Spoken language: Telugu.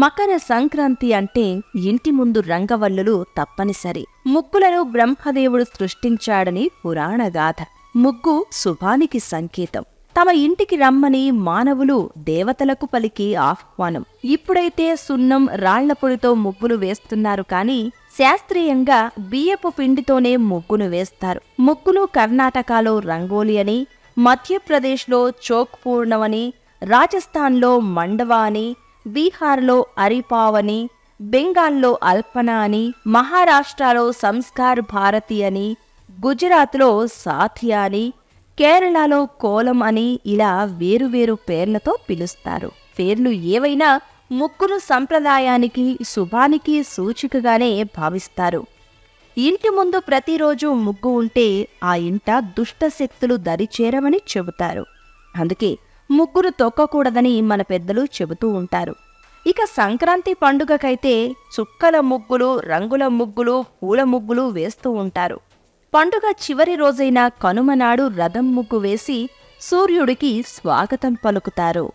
మకర సంక్రాంతి అంటే ఇంటి ముందు రంగవల్లులు తప్పనిసరి. ముగ్గులను బ్రహ్మదేవుడు సృష్టించాడని పురాణగాథ. ముగ్గు శుభానికి సంకేతం. తమ ఇంటికి రమ్మని మానవులు దేవతలకు పలికి ఆహ్వానం. ఇప్పుడైతే సున్నం రాళ్ల పొడితో ముగ్గులు వేస్తున్నారు, కానీ శాస్త్రీయంగా బియ్యపు పిండితోనే ముగ్గును వేస్తారు. ముగ్గులు కర్ణాటకలో రంగోలి అని, మధ్యప్రదేశ్లో చోక్ పూర్ణమని, రాజస్థాన్లో మండవా అని, బీహార్లో అరిపావని, బెంగాల్లో అల్పన అని, మహారాష్ట్రలో సంస్కార్ భారతి అని, గుజరాత్లో సాథియా అని, కేరళలో కోలం అని ఇలా వేరువేరు పేర్లతో పిలుస్తారు. పేర్లు ఏవైనా ముగ్గును సంప్రదాయానికి, శుభానికి సూచికగానే భావిస్తారు. ఇంటి ముందు ప్రతిరోజు ముగ్గు ఉంటే ఆ ఇంట దుష్టశక్తులు దరిచేరవని చెబుతారు. అందుకే ముగ్గును తొక్కకూడదని మన పెద్దలు చెబుతూ ఉంటారు. ఇక సంక్రాంతి పండుగకైతే చుక్కల ముగ్గులు, రంగుల ముగ్గులు, పూల ముగ్గులు వేస్తూ ఉంటారు. పండుగ చివరి రోజైన కనుమనాడు రథం ముగ్గు వేసి సూర్యుడికి స్వాగతం పలుకుతారు.